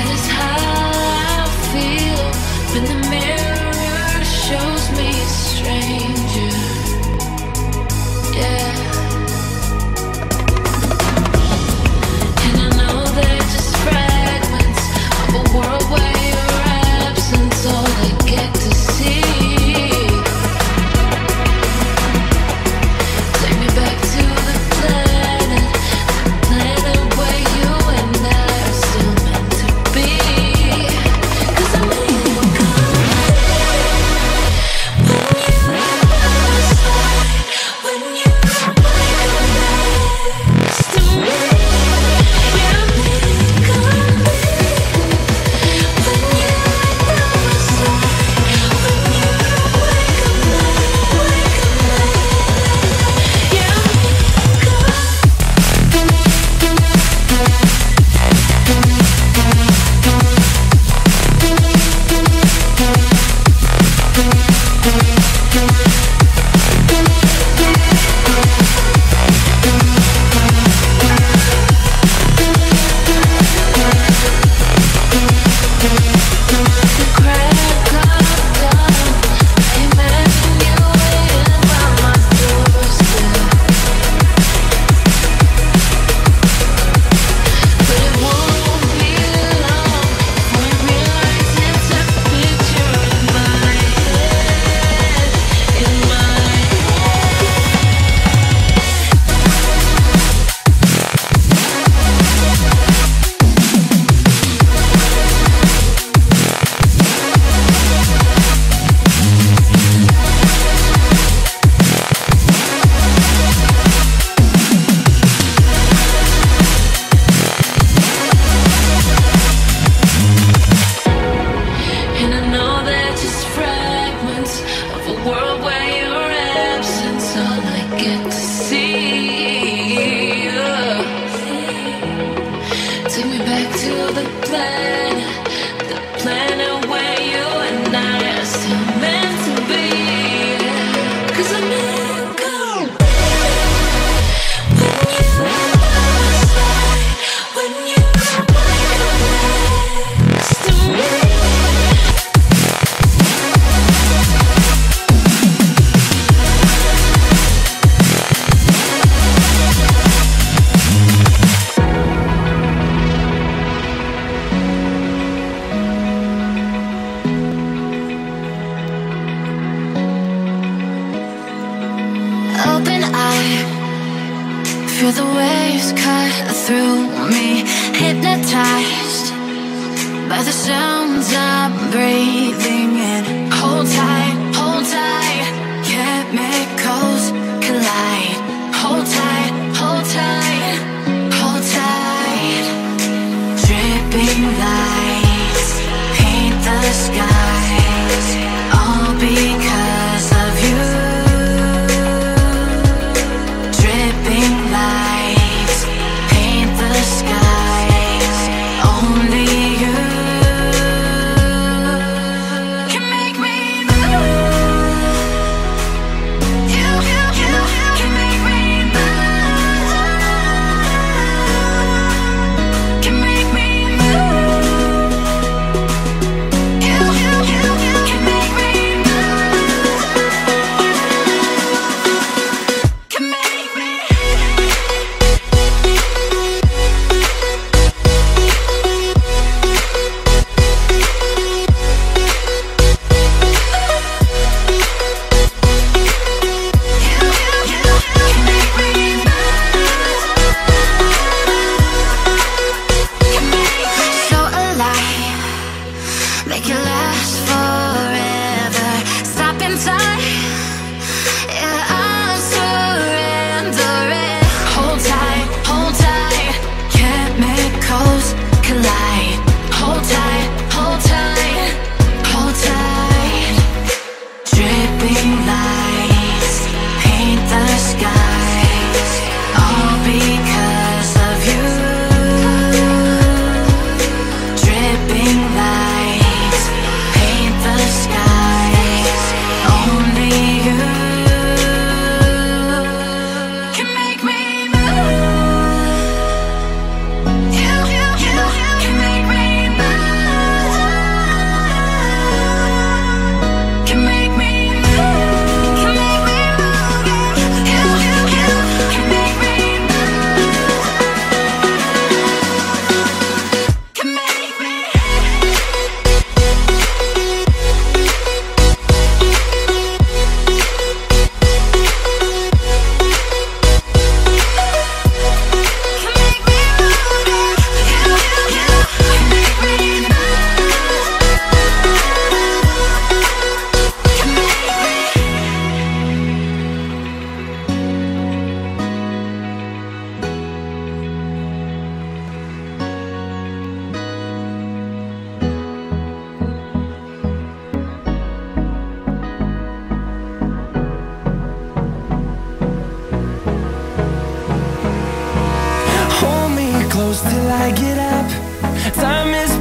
That is how I feel when the mirror shows me a stranger. Yeah. And I know they're just fragments of a world where your absence all I get to see. Only you can make me move. I get up, time is